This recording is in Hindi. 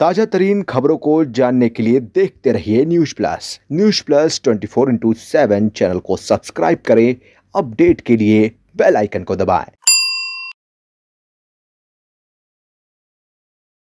ताजा तरीन खबरों को जानने के लिए देखते रहिए न्यूज प्लस 24/7 चैनल को सब्सक्राइब करें। अपडेट के लिए बेल आइकन को दबाएं।